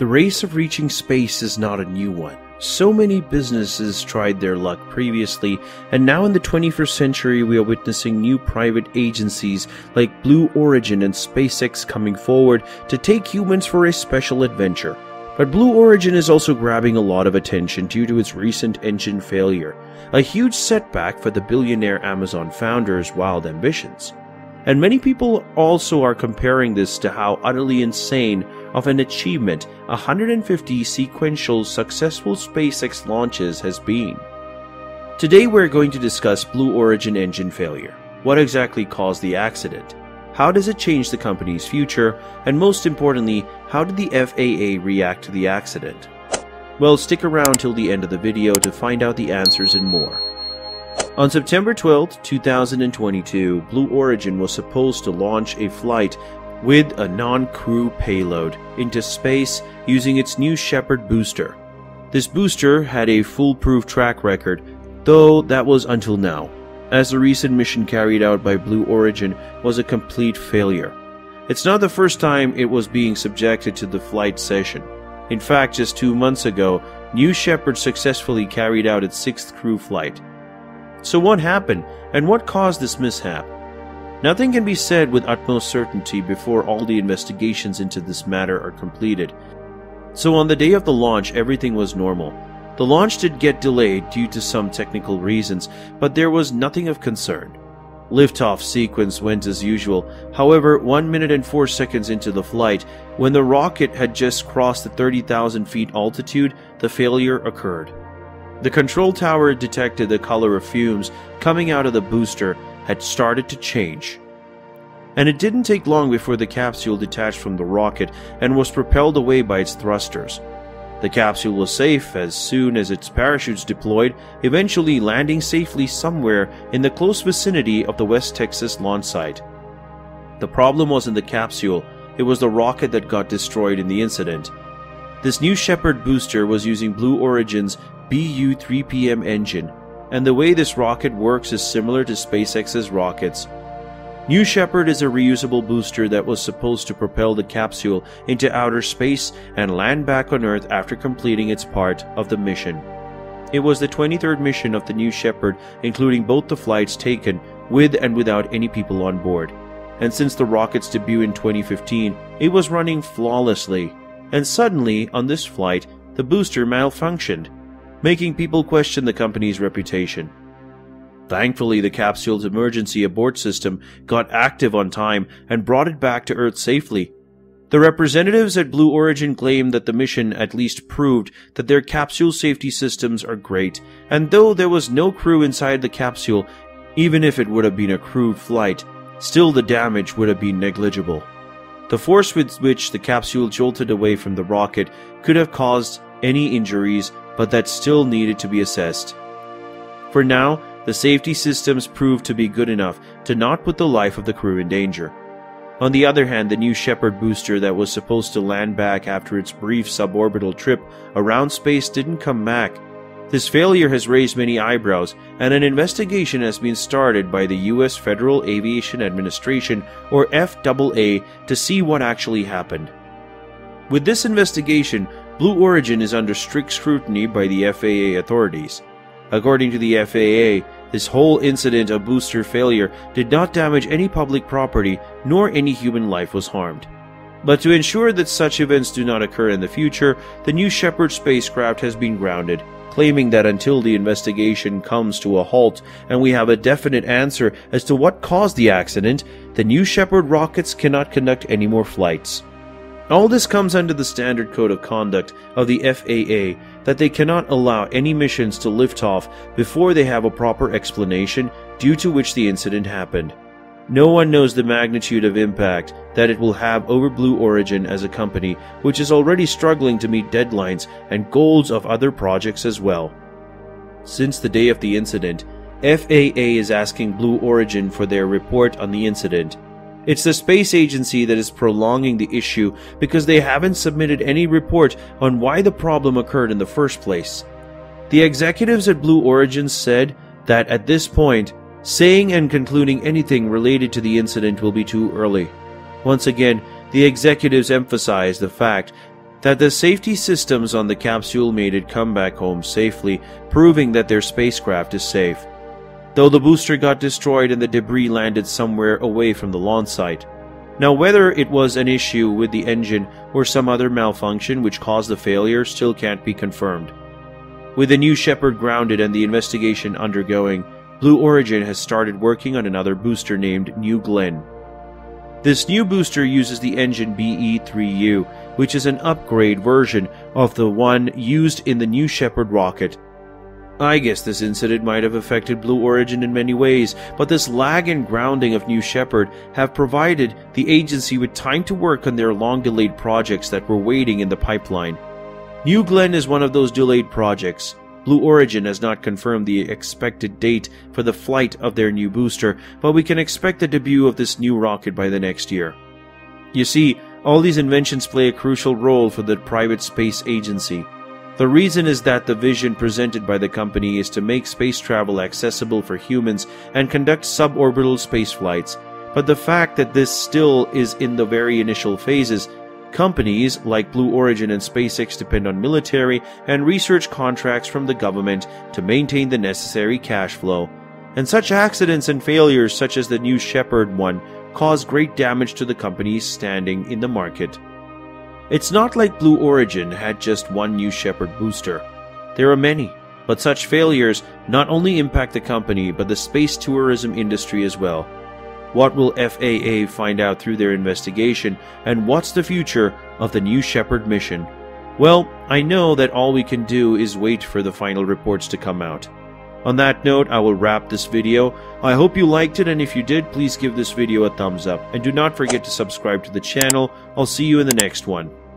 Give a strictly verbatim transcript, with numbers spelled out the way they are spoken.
The race of reaching space is not a new one. So many businesses tried their luck previously, and now in the twenty-first century we are witnessing new private agencies like Blue Origin and SpaceX coming forward to take humans for a special adventure. But Blue Origin is also grabbing a lot of attention due to its recent engine failure, a huge setback for the billionaire Amazon founder's wild ambitions. And many people also are comparing this to how utterly insane of an achievement one hundred fifty sequential successful SpaceX launches has been. Today we're going to discuss Blue Origin engine failure, what exactly caused the accident, how does it change the company's future, and most importantly, how did the F A A react to the accident? Well, stick around till the end of the video to find out the answers and more. On September twelfth two thousand twenty-two, Blue Origin was supposed to launch a flight with a non-crew payload into space using its New Shepard booster. This booster had a foolproof track record, though that was until now, as the recent mission carried out by Blue Origin was a complete failure. It's not the first time it was being subjected to the flight session. In fact, just two months ago, New Shepard successfully carried out its sixth crew flight. So what happened, and what caused this mishap? Nothing can be said with utmost certainty before all the investigations into this matter are completed. So on the day of the launch, everything was normal. The launch did get delayed due to some technical reasons, but there was nothing of concern. Liftoff sequence went as usual. However, one minute and four seconds into the flight, when the rocket had just crossed the thirty thousand feet altitude, the failure occurred. The control tower detected the color of fumes coming out of the booster had started to change. And it didn't take long before the capsule detached from the rocket and was propelled away by its thrusters. The capsule was safe as soon as its parachutes deployed, eventually landing safely somewhere in the close vicinity of the West Texas launch site. The problem wasn't the capsule, it was the rocket that got destroyed in the incident. This New Shepard booster was using Blue Origin's B U three P M engine, and the way this rocket works is similar to SpaceX's rockets. New Shepard is a reusable booster that was supposed to propel the capsule into outer space and land back on Earth after completing its part of the mission. It was the twenty-third mission of the New Shepard, including both the flights taken with and without any people on board. And since the rocket's debut in twenty fifteen, it was running flawlessly. And suddenly, on this flight, the booster malfunctioned, making people question the company's reputation. Thankfully, the capsule's emergency abort system got active on time and brought it back to Earth safely. The representatives at Blue Origin claimed that the mission at least proved that their capsule safety systems are great, and though there was no crew inside the capsule, even if it would have been a crewed flight, still the damage would have been negligible. The force with which the capsule jolted away from the rocket could have caused any injuries, but that still needed to be assessed. For now, the safety systems proved to be good enough to not put the life of the crew in danger. On the other hand, the New Shepard booster that was supposed to land back after its brief suborbital trip around space didn't come back. This failure has raised many eyebrows, and an investigation has been started by the U S Federal Aviation Administration, or F A A, to see what actually happened. With this investigation, Blue Origin is under strict scrutiny by the F A A authorities. According to the F A A, this whole incident of booster failure did not damage any public property, nor any human life was harmed. But to ensure that such events do not occur in the future, the New Shepard spacecraft has been grounded, claiming that until the investigation comes to a halt and we have a definite answer as to what caused the accident, the New Shepard rockets cannot conduct any more flights. All this comes under the standard code of conduct of the F A A that they cannot allow any missions to lift off before they have a proper explanation due to which the incident happened. No one knows the magnitude of impact that it will have over Blue Origin as a company, which is already struggling to meet deadlines and goals of other projects as well. Since the day of the incident, F A A is asking Blue Origin for their report on the incident. It's the space agency that is prolonging the issue because they haven't submitted any report on why the problem occurred in the first place. The executives at Blue Origin said that at this point, saying and concluding anything related to the incident will be too early. Once again, the executives emphasize the fact that the safety systems on the capsule made it come back home safely, proving that their spacecraft is safe. Though the booster got destroyed and the debris landed somewhere away from the launch site. Now, whether it was an issue with the engine or some other malfunction which caused the failure still can't be confirmed. With the New Shepard grounded and the investigation undergoing, Blue Origin has started working on another booster named New Glenn. This new booster uses the engine B E three U, which is an upgrade version of the one used in the New Shepard rocket. I guess this incident might have affected Blue Origin in many ways, but this lag and grounding of New Shepard have provided the agency with time to work on their long-delayed projects that were waiting in the pipeline. New Glenn is one of those delayed projects. Blue Origin has not confirmed the expected date for the flight of their new booster, but we can expect the debut of this new rocket by the next year. You see, all these inventions play a crucial role for the private space agency. The reason is that the vision presented by the company is to make space travel accessible for humans and conduct suborbital space flights. But the fact that this still is in the very initial phases, companies like Blue Origin and SpaceX depend on military and research contracts from the government to maintain the necessary cash flow. And such accidents and failures such as the New Shepard one cause great damage to the companies standing in the market. It's not like Blue Origin had just one New Shepard booster. There are many, but such failures not only impact the company but the space tourism industry as well. What will F A A find out through their investigation, and what's the future of the New Shepard mission? Well, I know that all we can do is wait for the final reports to come out. On that note, I will wrap this video. I hope you liked it, and if you did, please give this video a thumbs up. And do not forget to subscribe to the channel. I'll see you in the next one.